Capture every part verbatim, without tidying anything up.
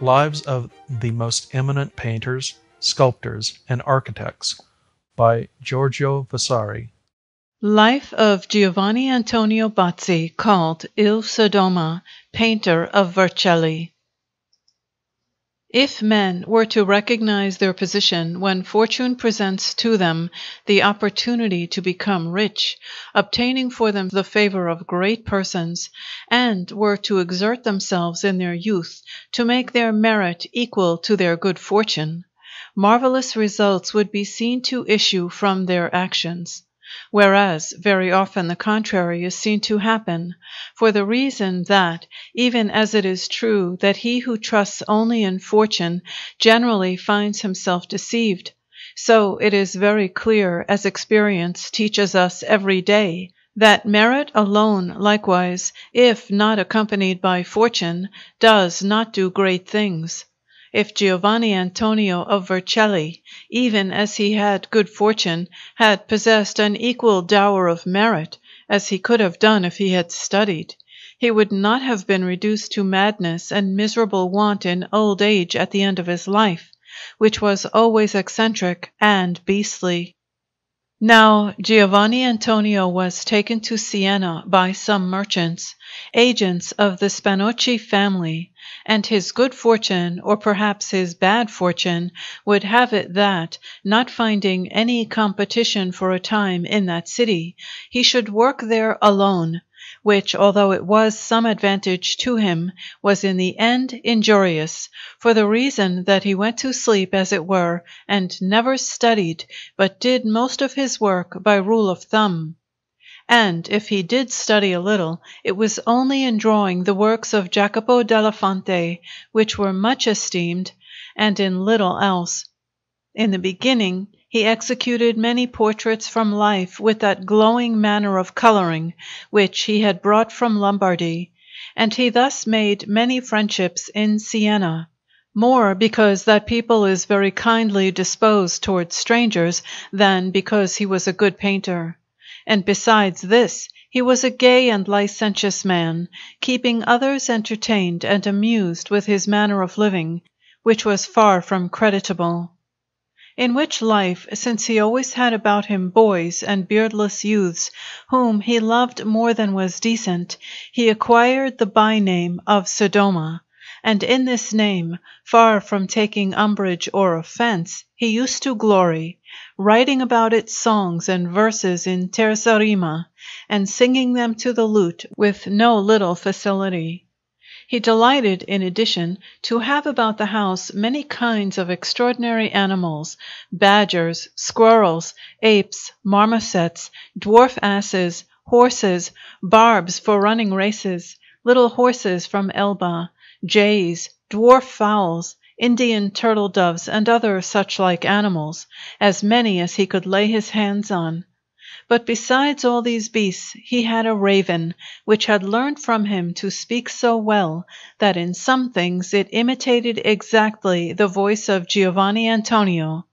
Lives of the Most Eminent Painters, Sculptors, and Architects, by Giorgio Vasari. Life of Giovanni Antonio Bazzi, called Il Sodoma, painter of Vercelli. If men were to recognize their position when fortune presents to them the opportunity to become rich, obtaining for them the favor of great persons, and were to exert themselves in their youth to make their merit equal to their good fortune, marvelous results would be seen to issue from their actions. Whereas very often the contrary is seen to happen, for the reason that, even as it is true that he who trusts only in fortune generally finds himself deceived, so it is very clear, as experience teaches us every day, that merit alone likewise, if not accompanied by fortune, does not do great things. If Giovanni Antonio of Vercelli, even as he had good fortune, had possessed an equal dower of merit, as he could have done if he had studied, he would not have been reduced to madness and miserable want in old age at the end of his life, which was always eccentric and beastly. Now Giovanni Antonio was taken to Siena by some merchants, agents of the Spanocchi family, and his good fortune, or perhaps his bad fortune, would have it that, not finding any competition for a time in that city, he should work there alone, which, although it was some advantage to him, was in the end injurious, for the reason that he went to sleep, as it were, and never studied, but did most of his work by rule of thumb. And if he did study a little, it was only in drawing the works of Jacopo della Fonte, which were much esteemed, and in little else. In the beginning, he executed many portraits from life with that glowing manner of coloring which he had brought from Lombardy, and he thus made many friendships in Siena, more because that people is very kindly disposed towards strangers than because he was a good painter. And besides this, he was a gay and licentious man, keeping others entertained and amused with his manner of living, which was far from creditable. In which life, since he always had about him boys and beardless youths, whom he loved more than was decent, he acquired the byname of Sodoma, and in this name, far from taking umbrage or offence, he used to glory, writing about it songs and verses in terza rima, and singing them to the lute with no little facility. He delighted, in addition, to have about the house many kinds of extraordinary animals, badgers, squirrels, apes, marmosets, dwarf asses, horses, barbs for running races, little horses from Elba, jays, dwarf fowls, Indian turtle doves, and other such like animals, as many as he could lay his hands on. But besides all these beasts he had a raven, which had learned from him to speak so well that in some things it imitated exactly the voice of Giovanni Antonio,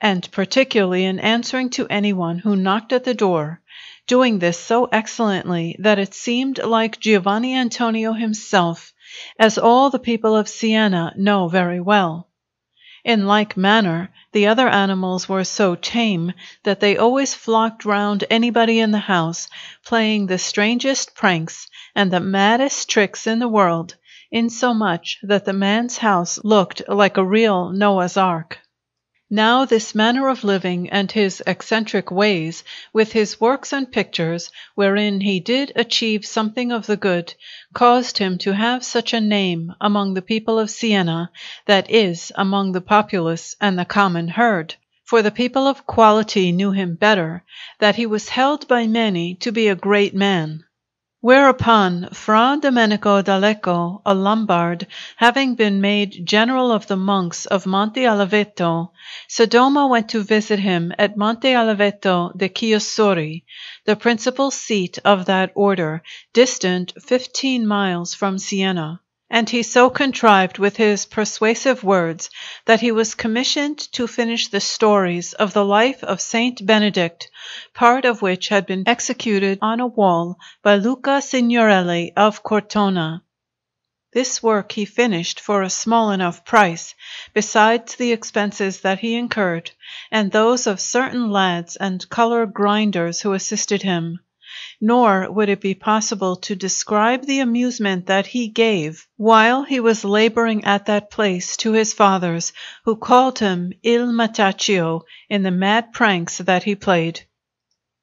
and particularly in answering to anyone who knocked at the door, doing this so excellently that it seemed like Giovanni Antonio himself, as all the people of Siena know very well. In like manner, the other animals were so tame that they always flocked round anybody in the house, playing the strangest pranks and the maddest tricks in the world, insomuch that the man's house looked like a real Noah's Ark. Now this manner of living and his eccentric ways, with his works and pictures, wherein he did achieve something of the good, caused him to have such a name among the people of Siena, that is, among the populace and the common herd. For the people of quality knew him better, that he was held by many to be a great man. Whereupon Fra Domenico D'Aleco, a Lombard, having been made general of the monks of Monte Oliveto, Sodoma went to visit him at Monte Oliveto de Chiosori, the principal seat of that order, distant fifteen miles from Siena. And he so contrived with his persuasive words that he was commissioned to finish the stories of the life of Saint Benedict, part of which had been executed on a wall by Luca Signorelli of Cortona. This work he finished for a small enough price, besides the expenses that he incurred, and those of certain lads and color grinders who assisted him. Nor would it be possible to describe the amusement that he gave while he was laboring at that place to his fathers, who called him Il Mataccio, in the mad pranks that he played.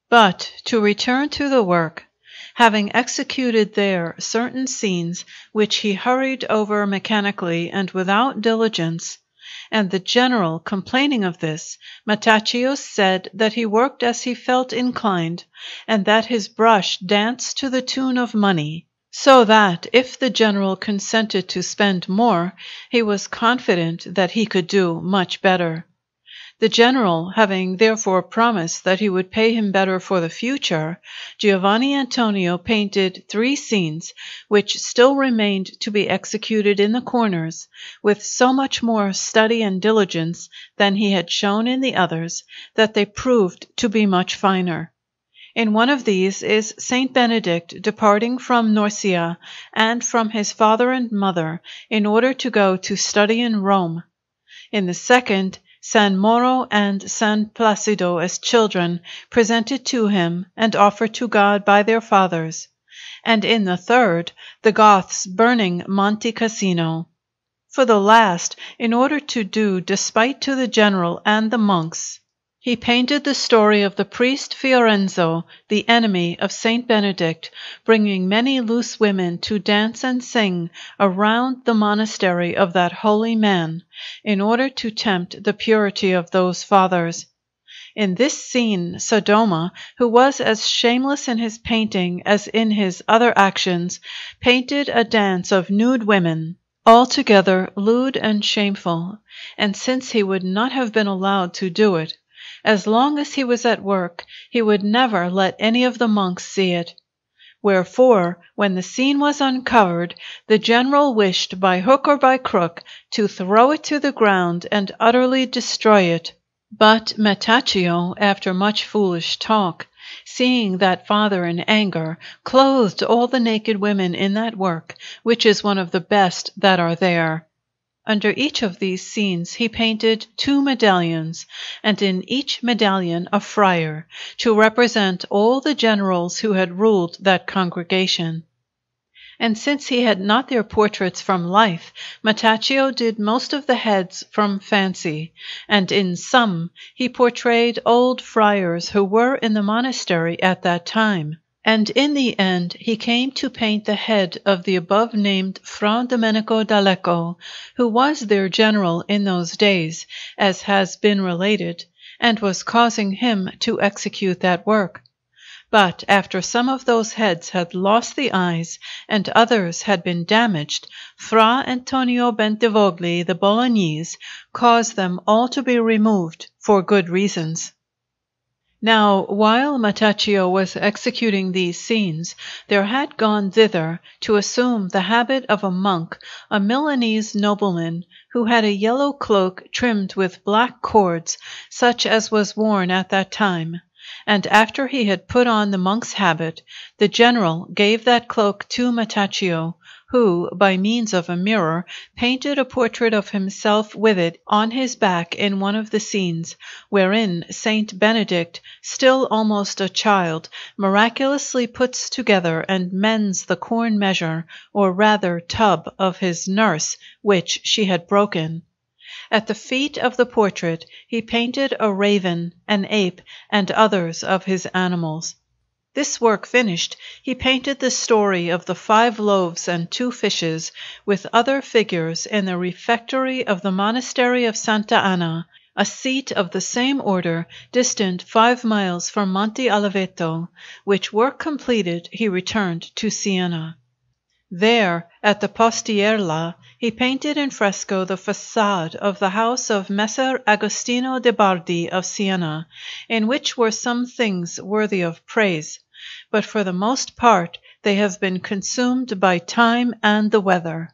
But to return to the work. Having executed there certain scenes which he hurried over mechanically and without diligence, and the general complaining of this, Mataccio said that he worked as he felt inclined, and that his brush danced to the tune of money, so that if the general consented to spend more, he was confident that he could do much better. The general, having therefore promised that he would pay him better for the future, Giovanni Antonio painted three scenes, which still remained to be executed in the corners, with so much more study and diligence than he had shown in the others, that they proved to be much finer. In one of these is Saint Benedict departing from Norcia and from his father and mother in order to go to study in Rome. In the second, San Mauro and San Placido as children, presented to him and offered to God by their fathers, and in the third, the Goths burning Monte Cassino. For the last, in order to do despite to the general and the monks, he painted the story of the priest Fiorenzo, the enemy of Saint Benedict, bringing many loose women to dance and sing around the monastery of that holy man, in order to tempt the purity of those fathers. In this scene, Sodoma, who was as shameless in his painting as in his other actions, painted a dance of nude women, altogether lewd and shameful, and since he would not have been allowed to do it, as long as he was at work, he would never let any of the monks see it. Wherefore, when the scene was uncovered, the general wished by hook or by crook to throw it to the ground and utterly destroy it. But Mataccio, after much foolish talk, seeing that father in anger, clothed all the naked women in that work, which is one of the best that are there. Under each of these scenes he painted two medallions, and in each medallion a friar, to represent all the generals who had ruled that congregation. And since he had not their portraits from life, Mataccio did most of the heads from fancy, and in some he portrayed old friars who were in the monastery at that time. And in the end he came to paint the head of the above-named Fra Domenico D'Aleco, who was their general in those days, as has been related, and was causing him to execute that work. But after some of those heads had lost the eyes, and others had been damaged, Fra Antonio Bentivogli, the Bolognese, caused them all to be removed for good reasons. Now, while Mataccio was executing these scenes, there had gone thither, to assume the habit of a monk, a Milanese nobleman, who had a yellow cloak trimmed with black cords, such as was worn at that time. And after he had put on the monk's habit, the general gave that cloak to Mataccio, who, by means of a mirror, painted a portrait of himself with it on his back in one of the scenes, wherein Saint Benedict, still almost a child, miraculously puts together and mends the corn measure, or rather tub, of his nurse, which she had broken. At the feet of the portrait he painted a raven, an ape, and others of his animals. This work finished, he painted the story of the five loaves and two fishes, with other figures, in the refectory of the monastery of Santa Anna, a seat of the same order, distant five miles from Monte Oliveto, which work completed, he returned to Siena. There, at the Postierla, he painted in fresco the façade of the house of Messer Agostino de Bardi of Siena, in which were some things worthy of praise, but for the most part they have been consumed by time and the weather.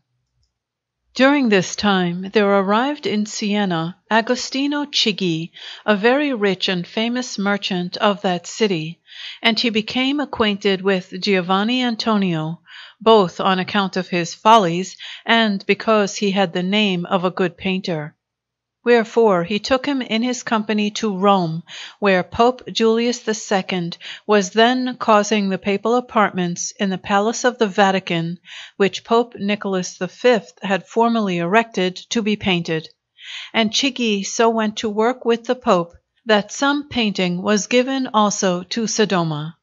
During this time there arrived in Siena Agostino Chigi, a very rich and famous merchant of that city, and he became acquainted with Giovanni Antonio, both on account of his follies and because he had the name of a good painter. Wherefore he took him in his company to Rome, where Pope Julius the Second was then causing the papal apartments in the palace of the Vatican, which Pope Nicholas the Fifth had formerly erected, to be painted. And Chigi so went to work with the Pope, that some painting was given also to Sodoma.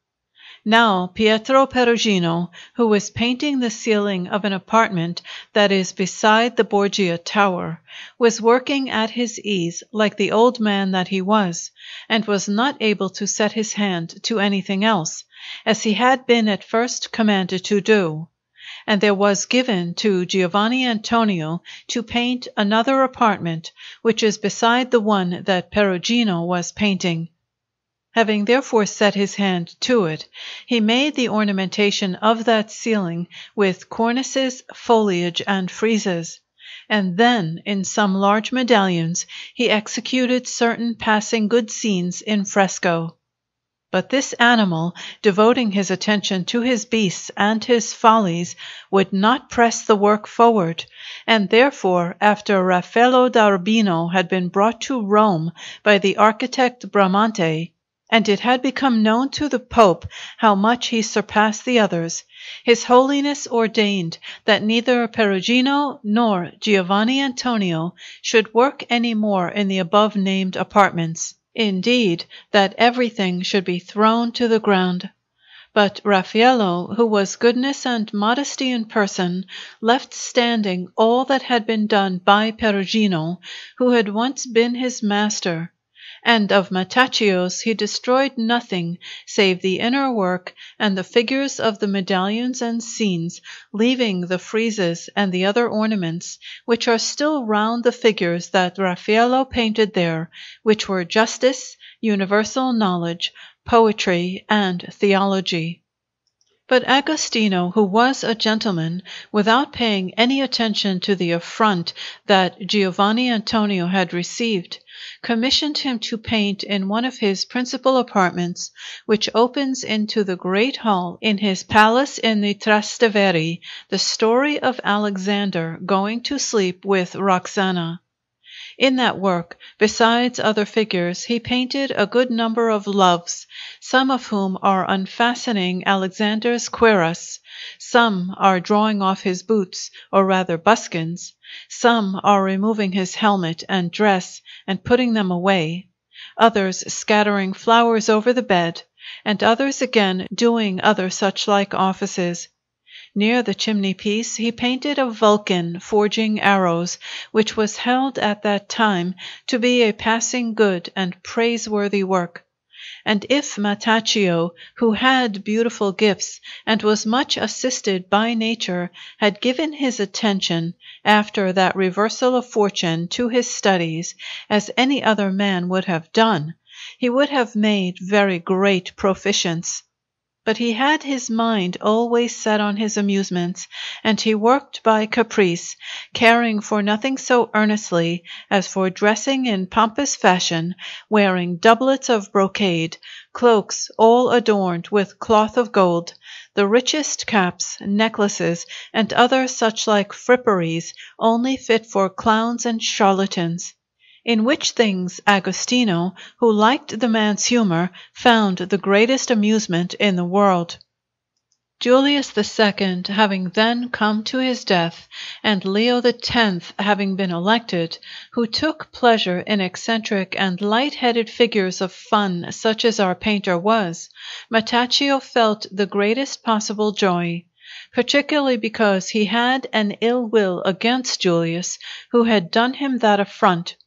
Now Pietro Perugino, who was painting the ceiling of an apartment that is beside the Borgia Tower, was working at his ease like the old man that he was, and was not able to set his hand to anything else, as he had been at first commanded to do. And there was given to Giovanni Antonio to paint another apartment, which is beside the one that Perugino was painting. Having therefore set his hand to it, he made the ornamentation of that ceiling with cornices, foliage, and friezes, and then in some large medallions he executed certain passing good scenes in fresco. But this animal, devoting his attention to his beasts and his follies, would not press the work forward, and therefore, after Raffaello d'Urbino had been brought to Rome by the architect Bramante, and it had become known to the Pope how much he surpassed the others, His Holiness ordained that neither Perugino nor Giovanni Antonio should work any more in the above-named apartments, indeed, that everything should be thrown to the ground. But Raffaello, who was goodness and modesty in person, left standing all that had been done by Perugino, who had once been his master, and of Mataccio's he destroyed nothing save the inner work and the figures of the medallions and scenes, leaving the friezes and the other ornaments, which are still round the figures that Raffaello painted there, which were justice, universal knowledge, poetry, and theology. But Agostino, who was a gentleman, without paying any attention to the affront that Giovanni Antonio had received, commissioned him to paint in one of his principal apartments, which opens into the great hall in his palace in the Trastevere, the story of Alexander going to sleep with Roxana. In that work, besides other figures, he painted a good number of loves, some of whom are unfastening Alexander's cuirass, some are drawing off his boots, or rather buskins, some are removing his helmet and dress and putting them away, others scattering flowers over the bed, and others again doing other such like offices. Near the chimney-piece he painted a Vulcan forging arrows, which was held at that time to be a passing good and praiseworthy work. And if Mataccio, who had beautiful gifts, and was much assisted by nature, had given his attention, after that reversal of fortune, to his studies, as any other man would have done, he would have made very great proficience. But he had his mind always set on his amusements, and he worked by caprice, caring for nothing so earnestly as for dressing in pompous fashion, wearing doublets of brocade, cloaks all adorned with cloth of gold, the richest caps, necklaces, and other such-like fripperies only fit for clowns and charlatans. In which things Agostino, who liked the man's humor, found the greatest amusement in the world. Julius the Second having then come to his death, and Leo the Tenth having been elected, who took pleasure in eccentric and light-headed figures of fun such as our painter was, Mataccio felt the greatest possible joy, particularly because he had an ill will against Julius, who had done him that affront.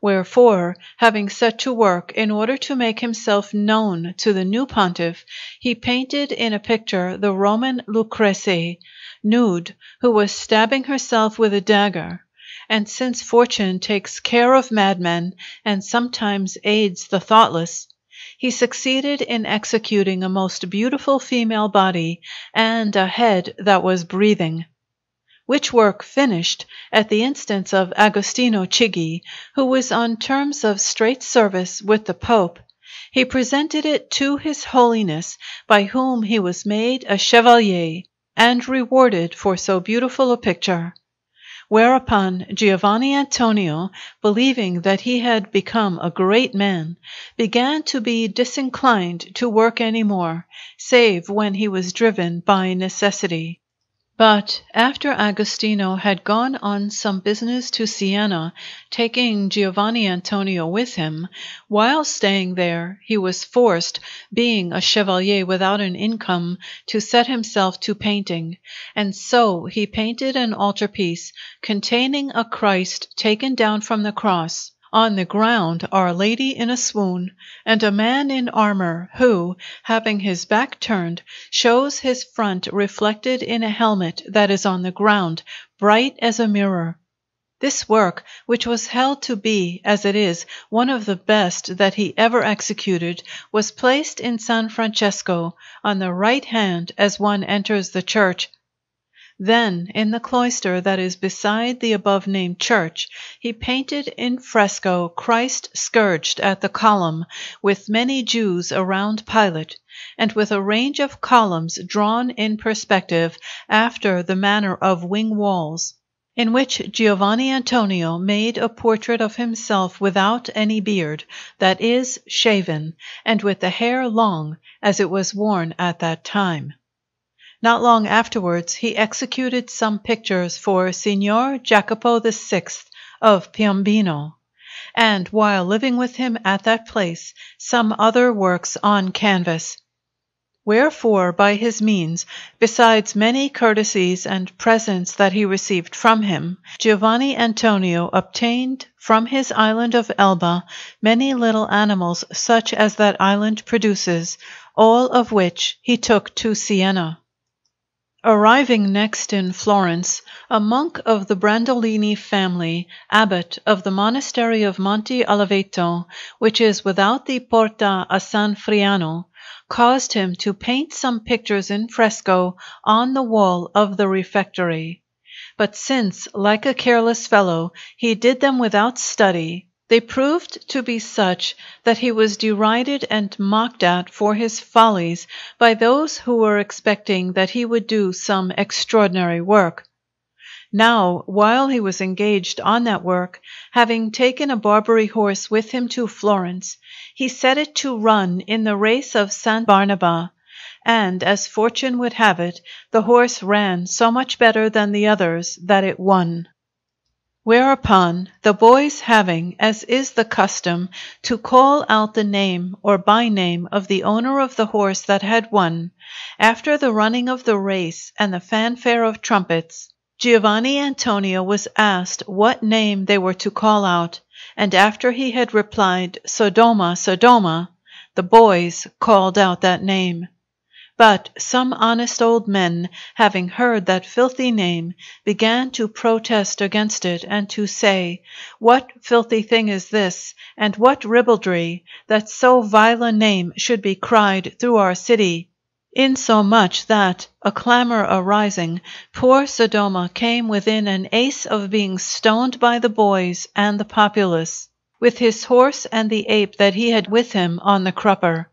Wherefore, having set to work in order to make himself known to the new pontiff, he painted in a picture the Roman Lucrece, nude, who was stabbing herself with a dagger, and since fortune takes care of madmen and sometimes aids the thoughtless, he succeeded in executing a most beautiful female body and a head that was breathing. Which work finished, at the instance of Agostino Chigi, who was on terms of straight service with the Pope, he presented it to His Holiness, by whom he was made a chevalier, and rewarded for so beautiful a picture. Whereupon Giovanni Antonio, believing that he had become a great man, began to be disinclined to work any more, save when he was driven by necessity. But after Agostino had gone on some business to Siena, taking Giovanni Antonio with him, while staying there he was forced, being a chevalier without an income, to set himself to painting, and so he painted an altarpiece containing a Christ taken down from the cross, on the ground Our Lady in a swoon, and a man in armor who, having his back turned, shows his front reflected in a helmet that is on the ground, bright as a mirror. This work, which was held to be, as it is, one of the best that he ever executed, was placed in San Francesco, on the right hand as one enters the church. Then, in the cloister that is beside the above-named church, he painted in fresco Christ scourged at the column, with many Jews around Pilate, and with a range of columns drawn in perspective after the manner of wing walls, in which Giovanni Antonio made a portrait of himself without any beard, that is, shaven, and with the hair long, as it was worn at that time. Not long afterwards he executed some pictures for Signor Jacopo the sixth of Piombino, and while living with him at that place, some other works on canvas. Wherefore, by his means, besides many courtesies and presents that he received from him, Giovanni Antonio obtained from his island of Elba many little animals such as that island produces, all of which he took to Siena. Arriving next in Florence, a monk of the Brandolini family, abbot of the monastery of Monte Oliveto, which is without the Porta a San Friano, caused him to paint some pictures in fresco on the wall of the refectory. But since, like a careless fellow, he did them without study, they proved to be such that he was derided and mocked at for his follies by those who were expecting that he would do some extraordinary work. Now, while he was engaged on that work, having taken a Barbary horse with him to Florence, he set it to run in the race of San Barnaba, and, as fortune would have it, the horse ran so much better than the others that it won. Whereupon, the boys having, as is the custom, to call out the name or by name of the owner of the horse that had won, after the running of the race and the fanfare of trumpets, Giovanni Antonio was asked what name they were to call out, and after he had replied, "Sodoma, Sodoma," the boys called out that name. But some honest old men, having heard that filthy name, began to protest against it, and to say, "What filthy thing is this, and what ribaldry, that so vile a name should be cried through our city?" Insomuch that, a clamor arising, poor Sodoma came within an ace of being stoned by the boys and the populace, with his horse and the ape that he had with him on the crupper.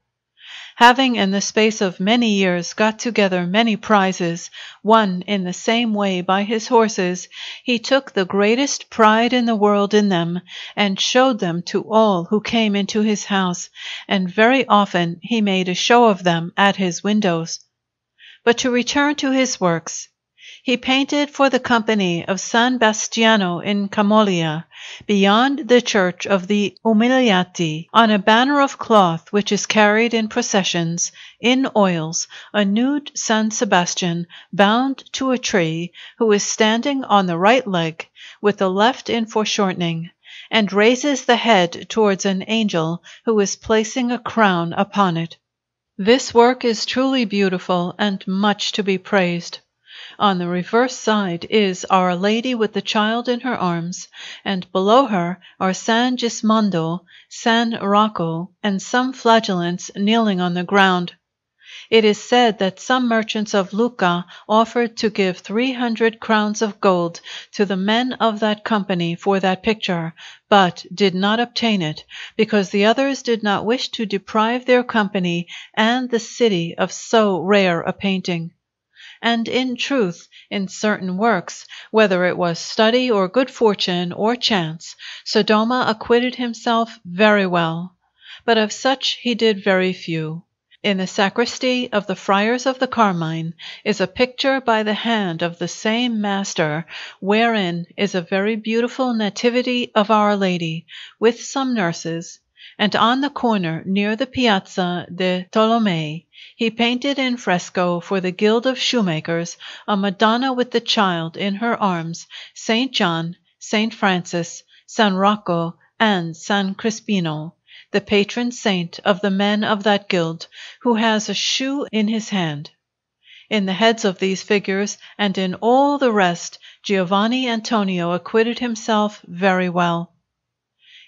Having in the space of many years got together many prizes, won in the same way by his horses, he took the greatest pride in the world in them, and showed them to all who came into his house, and very often he made a show of them at his windows. But to return to his works. He painted for the company of San Bastiano in Camoglia, beyond the church of the Umiliati, on a banner of cloth which is carried in processions, in oils, a nude San Sebastian bound to a tree, who is standing on the right leg, with the left in foreshortening, and raises the head towards an angel who is placing a crown upon it. This work is truly beautiful and much to be praised. On the reverse side is Our Lady with the Child in her arms, and below her are San Gismondo, San Rocco, and some flagellants kneeling on the ground. It is said that some merchants of Lucca offered to give three hundred crowns of gold to the men of that company for that picture, but did not obtain it, because the others did not wish to deprive their company and the city of so rare a painting. and in truth, in certain works, whether it was study or good fortune or chance, Sodoma acquitted himself very well, but of such he did very few. In the sacristy of the Friars of the Carmine is a picture by the hand of the same master, wherein is a very beautiful Nativity of Our Lady, with some nurses, and on the corner near the Piazza de Tolomei he painted in fresco for the Guild of Shoemakers a Madonna with the Child in her arms, Saint John, Saint Francis, San Rocco, and San Crispino, the patron saint of the men of that guild, who has a shoe in his hand. In the heads of these figures, and in all the rest, Giovanni Antonio acquitted himself very well.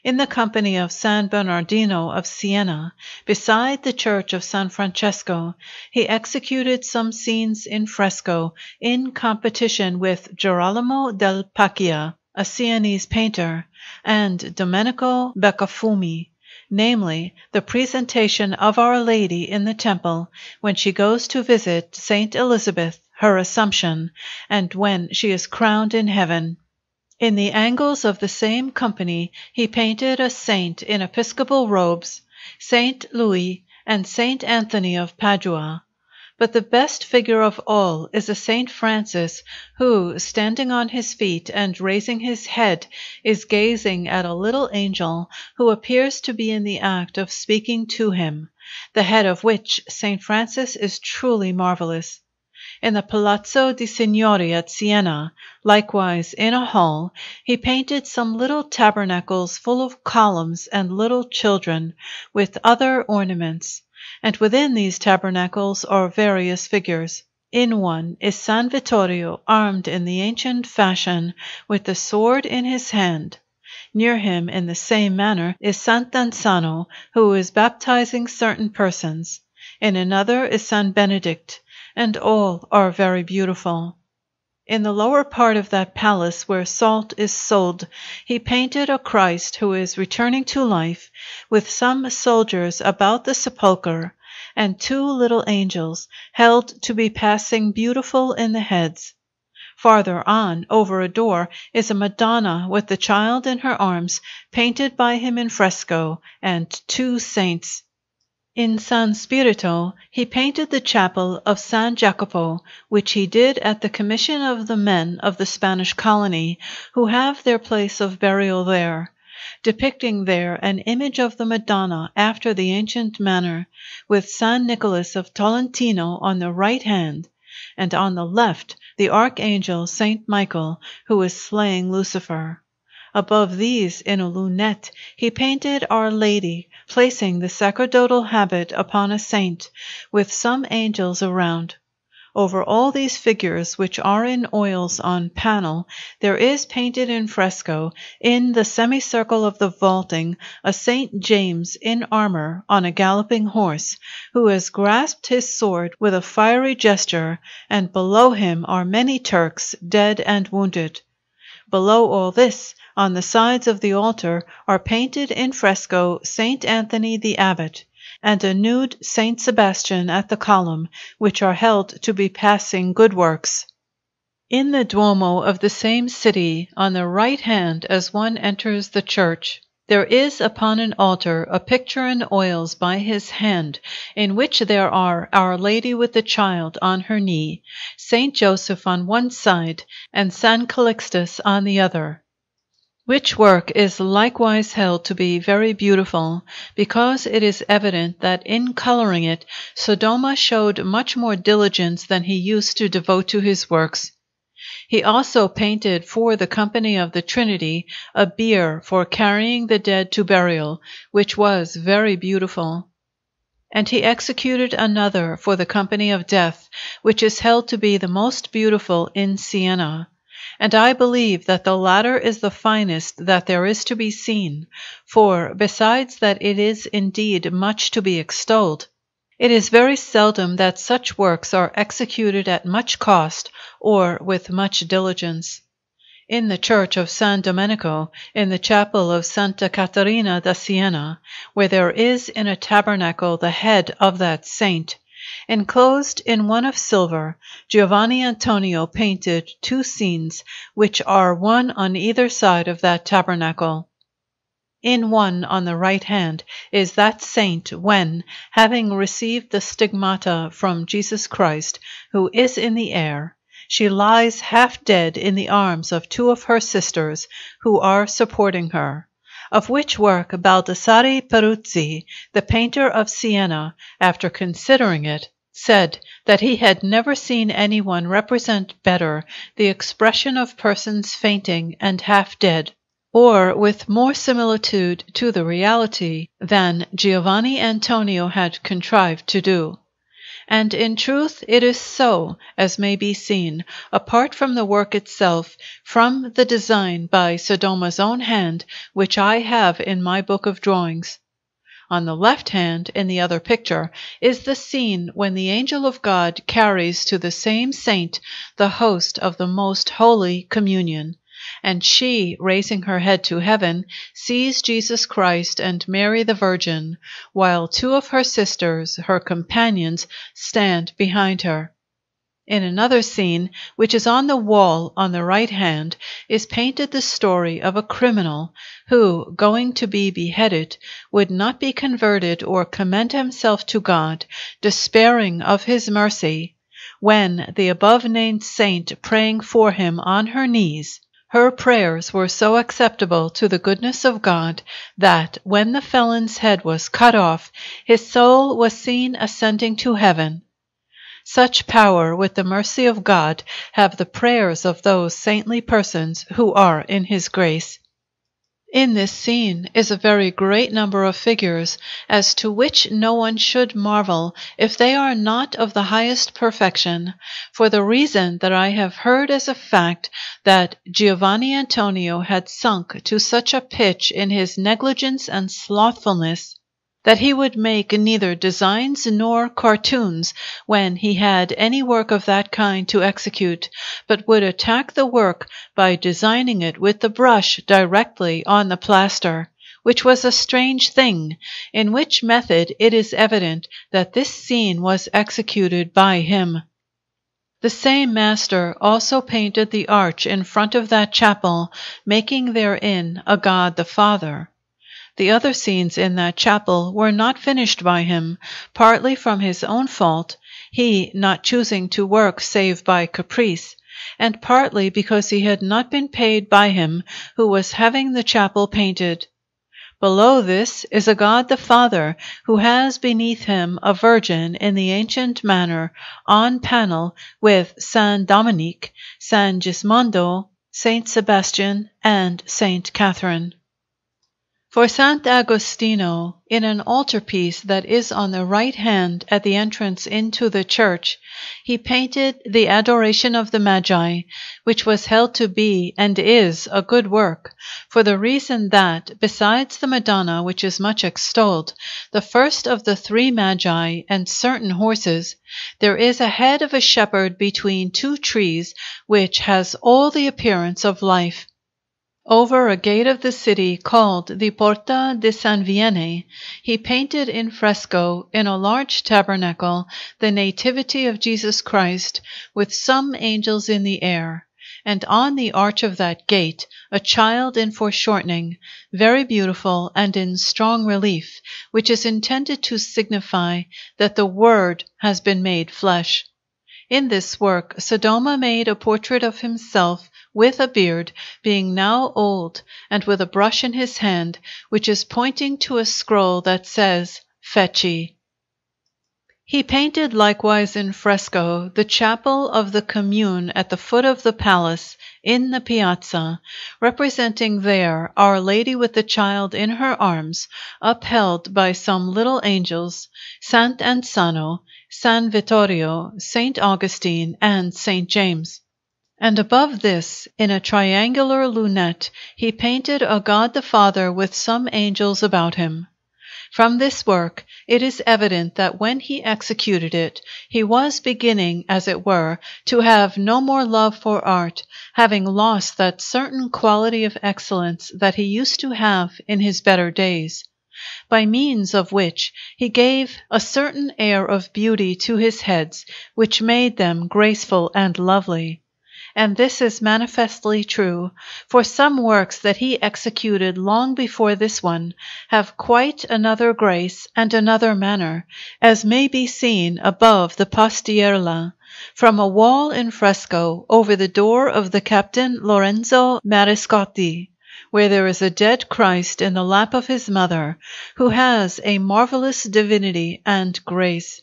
In the company of San Bernardino of Siena, beside the church of San Francesco, he executed some scenes in fresco, in competition with Girolamo del Pacchia, a Sienese painter, and Domenico Beccafumi, namely, the presentation of Our Lady in the temple when she goes to visit Saint Elizabeth, her Assumption, and when she is crowned in heaven. In the angles of the same company he painted a saint in episcopal robes, Saint Louis and Saint Anthony of Padua. But the best figure of all is a Saint Francis, who, standing on his feet and raising his head, is gazing at a little angel who appears to be in the act of speaking to him, the head of which Saint Francis is truly marvellous. In the Palazzo di Signori at Siena, likewise in a hall, he painted some little tabernacles full of columns and little children, with other ornaments. And within these tabernacles are various figures. In one is San Vittorio, armed in the ancient fashion, with the sword in his hand. Near him, in the same manner, is Sant'Anzano, who is baptizing certain persons. In another is Saint Benedict, and all are very beautiful. In the lower part of that palace where salt is sold, he painted a Christ who is returning to life, with some soldiers about the sepulchre, and two little angels, held to be passing beautiful in the heads. Farther on, over a door, is a Madonna with the Child in her arms, painted by him in fresco, and two saints. In San Spirito he painted the chapel of San Jacopo, which he did at the commission of the men of the Spanish colony, who have their place of burial there, depicting there an image of the Madonna after the ancient manner, with San Nicholas of Tolentino on the right hand, and on the left the archangel Saint Michael, who is slaying Lucifer. Above these, in a lunette, he painted Our Lady, placing the sacerdotal habit upon a saint, with some angels around. Over all these figures, which are in oils on panel, there is painted in fresco, in the semicircle of the vaulting, a Saint James in armor on a galloping horse, who has grasped his sword with a fiery gesture, and below him are many Turks, dead and wounded. Below all this, on the sides of the altar, are painted in fresco Saint Anthony the Abbot, and a nude Saint Sebastian at the column, which are held to be passing good works. In the Duomo of the same city, on the right hand as one enters the church, there is upon an altar a picture in oils by his hand, in which there are Our Lady with the Child on her knee, Saint Joseph on one side, and San Calixtus on the other, which work is likewise held to be very beautiful, because it is evident that in coloring it Sodoma showed much more diligence than he used to devote to his works. He also painted for the company of the Trinity a bier for carrying the dead to burial, which was very beautiful. And he executed another for the company of death, which is held to be the most beautiful in Siena. And I believe that the latter is the finest that there is to be seen, for, besides that it is indeed much to be extolled, it is very seldom that such works are executed at much cost or with much diligence. In the church of San Domenico, in the chapel of Santa Caterina da Siena, where there is in a tabernacle the head of that saint, Enclosed in one of silver, Giovanni Antonio painted two scenes, which are one on either side of that tabernacle. In one on the right hand is that saint when, having received the stigmata from Jesus Christ, who is in the air, she lies half dead in the arms of two of her sisters, who are supporting her, of which work Baldassare Peruzzi, the painter of Siena, after considering it, said that he had never seen anyone represent better the expression of persons fainting and half dead, or with more similitude to the reality than Giovanni Antonio had contrived to do. And in truth it is so, as may be seen, apart from the work itself, from the design by Sodoma's own hand, which I have in my book of drawings. On the left hand, in the other picture, is the scene when the angel of God carries to the same saint the host of the most holy communion. And she, raising her head to heaven, sees Jesus Christ and Mary the Virgin, while two of her sisters, her companions, stand behind her. In another scene, which is on the wall on the right hand, is painted the story of a criminal who, going to be beheaded, would not be converted or commend himself to God, despairing of his mercy, when the above-named saint praying for him on her knees, her prayers were so acceptable to the goodness of God that, when the felon's head was cut off, his soul was seen ascending to heaven. Such power with the mercy of God have the prayers of those saintly persons who are in his grace. In this scene is a very great number of figures, as to which no one should marvel if they are not of the highest perfection, for the reason that I have heard as a fact that Giovanni Antonio had sunk to such a pitch in his negligence and slothfulness that he would make neither designs nor cartoons when he had any work of that kind to execute, but would attack the work by designing it with the brush directly on the plaster, which was a strange thing, in which method it is evident that this scene was executed by him. The same master also painted the arch in front of that chapel, making therein a God the Father. The other scenes in that chapel were not finished by him, partly from his own fault, he not choosing to work save by caprice, and partly because he had not been paid by him who was having the chapel painted. Below this is a God the Father, who has beneath him a Virgin in the ancient manner, on panel with Saint Dominic, Saint Gismondo, Saint Sebastian, and Saint Catherine. For Sant Agostino, in an altarpiece that is on the right hand at the entrance into the church, he painted the Adoration of the Magi, which was held to be and is a good work, for the reason that, besides the Madonna, which is much extolled, the first of the three Magi and certain horses, there is a head of a shepherd between two trees, which has all the appearance of life. Over a gate of the city called the Porta di San Viene, he painted in fresco, in a large tabernacle, the Nativity of Jesus Christ, with some angels in the air, and on the arch of that gate a child in foreshortening, very beautiful and in strong relief, which is intended to signify that the Word has been made flesh. In this work Sodoma made a portrait of himself, with a beard, being now old, and with a brush in his hand, which is pointing to a scroll that says, Feci. He painted likewise in fresco the chapel of the commune at the foot of the palace, in the piazza, representing there Our Lady with the Child in her arms, upheld by some little angels, Sant Ansano, San Vittorio, Saint Augustine, and Saint James. And above this, in a triangular lunette, he painted a God the Father with some angels about him. From this work it is evident that when he executed it, he was beginning, as it were, to have no more love for art, having lost that certain quality of excellence that he used to have in his better days. by means of which he gave a certain air of beauty to his heads, which made them graceful and lovely. And this is manifestly true, for some works that he executed long before this one have quite another grace and another manner, as may be seen above the Postierla, from a wall in fresco over the door of the Captain Lorenzo Mariscotti, where there is a dead Christ in the lap of his mother, who has a marvellous divinity and grace.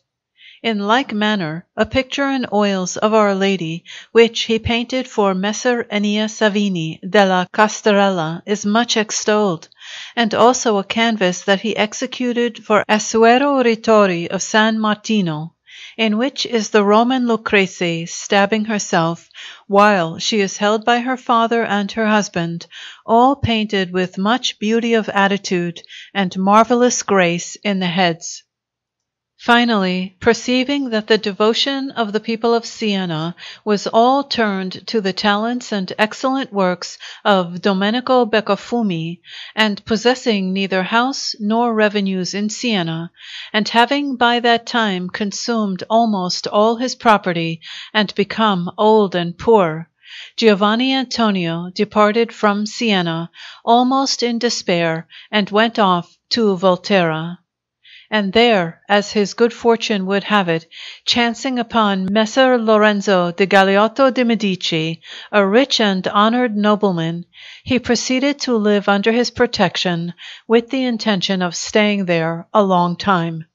In like manner, a picture in oils of Our Lady, which he painted for Messer Ennio Savini della Castarella, is much extolled, and also a canvas that he executed for Assuero Ritori of San Martino, in which is the Roman Lucrece stabbing herself, while she is held by her father and her husband, all painted with much beauty of attitude and marvellous grace in the heads. Finally, perceiving that the devotion of the people of Siena was all turned to the talents and excellent works of Domenico Beccafumi, and possessing neither house nor revenues in Siena, and having by that time consumed almost all his property and become old and poor, Giovanni Antonio departed from Siena almost in despair and went off to Volterra. And there, as his good fortune would have it, chancing upon Messer Lorenzo de Galeotto de' Medici, a rich and honored nobleman, he proceeded to live under his protection, with the intention of staying there a long time.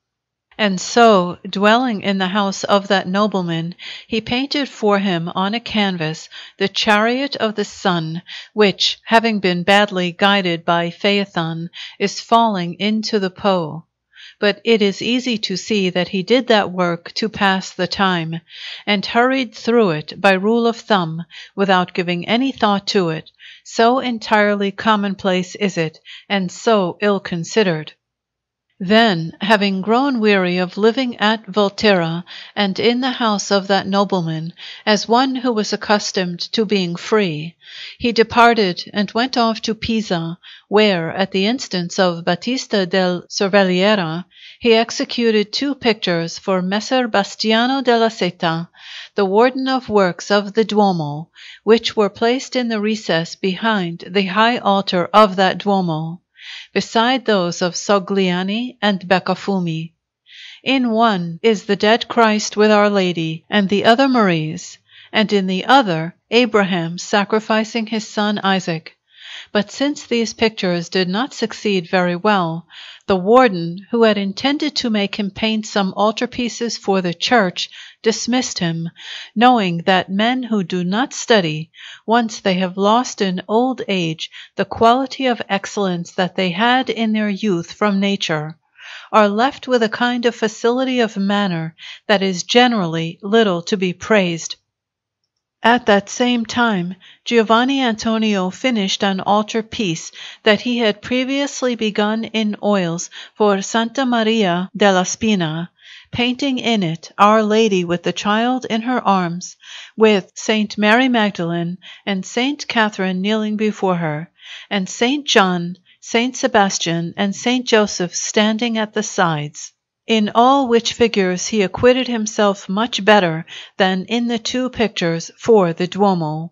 And so, dwelling in the house of that nobleman, he painted for him on a canvas the chariot of the sun, which, having been badly guided by Phaethon, is falling into the Po. But it is easy to see that he did that work to pass the time, and hurried through it by rule of thumb, without giving any thought to it, so entirely commonplace is it, and so ill-considered. Then, having grown weary of living at Volterra and in the house of that nobleman, as one who was accustomed to being free, he departed and went off to Pisa, where, at the instance of Battista del Cerveliera, he executed two pictures for Messer Bastiano della Seta, the warden of works of the Duomo, which were placed in the recess behind the high altar of that Duomo, beside those of Sogliani and Beccafumi. In one is the dead Christ with Our Lady and the other Maries, and in the other Abraham sacrificing his son Isaac. But since these pictures did not succeed very well, the warden, who had intended to make him paint some altarpieces for the church, dismissed him, knowing that men who do not study, once they have lost in old age the quality of excellence that they had in their youth from nature, are left with a kind of facility of manner that is generally little to be praised. At that same time, Giovanni Antonio finished an altar piece that he had previously begun in oils for Santa Maria della Spina, painting in it Our Lady with the Child in her arms, with Saint Mary Magdalene and Saint Catherine kneeling before her, and Saint John, Saint Sebastian, and Saint Joseph standing at the sides. In all which figures he acquitted himself much better than in the two pictures for the Duomo.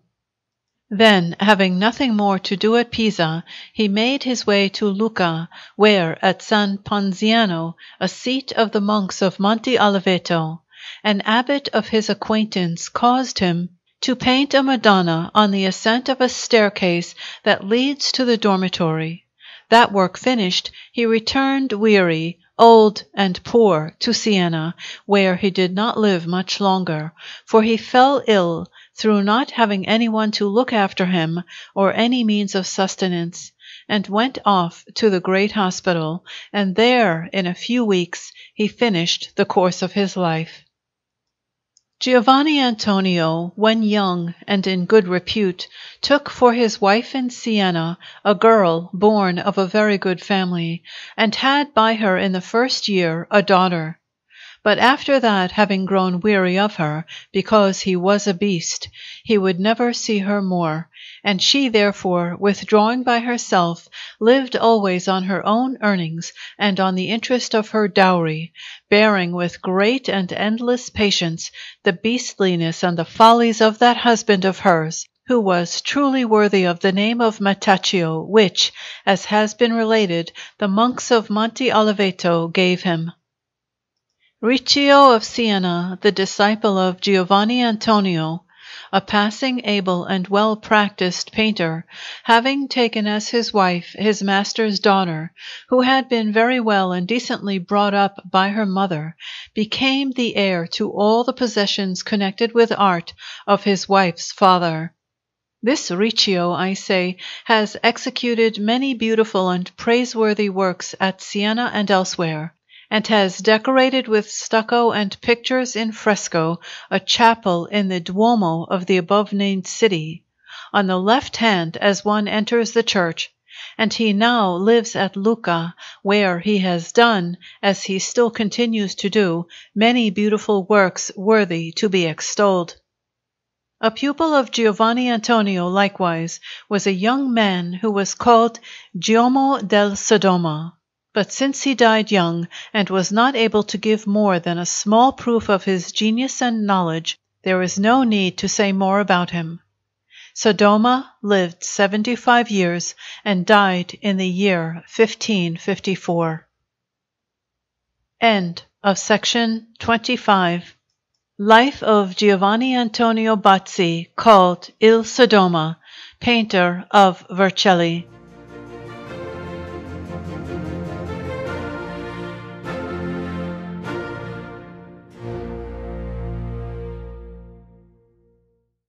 Then, having nothing more to do at Pisa, he made his way to Lucca, where, at San Ponziano, a seat of the monks of Monte Oliveto, an abbot of his acquaintance caused him to paint a Madonna on the ascent of a staircase that leads to the dormitory. That work finished, he returned weary, old and poor, to Siena, where he did not live much longer, for he fell ill, through not having anyone to look after him or any means of sustenance, and went off to the great hospital, and there, in a few weeks, he finished the course of his life. Giovanni Antonio, when young and in good repute, took for his wife in Siena a girl born of a very good family, and had by her in the first year a daughter. But after that, having grown weary of her, because he was a beast, he would never see her more, and she therefore, withdrawing by herself, lived always on her own earnings and on the interest of her dowry, bearing with great and endless patience the beastliness and the follies of that husband of hers, who was truly worthy of the name of Mataccio, which, as has been related, the monks of Monte Oliveto gave him. Riccio of Siena, the disciple of Giovanni Antonio, a passing able and well-practised painter, having taken as his wife his master's daughter, who had been very well and decently brought up by her mother, became the heir to all the possessions connected with art of his wife's father. This Riccio, I say, has executed many beautiful and praiseworthy works at Siena and elsewhere, and has decorated with stucco and pictures in fresco a chapel in the Duomo of the above-named city, on the left hand as one enters the church, and he now lives at Lucca, where he has done, as he still continues to do, many beautiful works worthy to be extolled. A pupil of Giovanni Antonio, likewise, was a young man who was called Giacomo del Sodoma. But since he died young, and was not able to give more than a small proof of his genius and knowledge, there is no need to say more about him. Sodoma lived seventy-five years, and died in the year fifteen fifty-four. End of section twenty-five. Life of Giovanni Antonio Bazzi, called Il Sodoma, painter of Vercelli.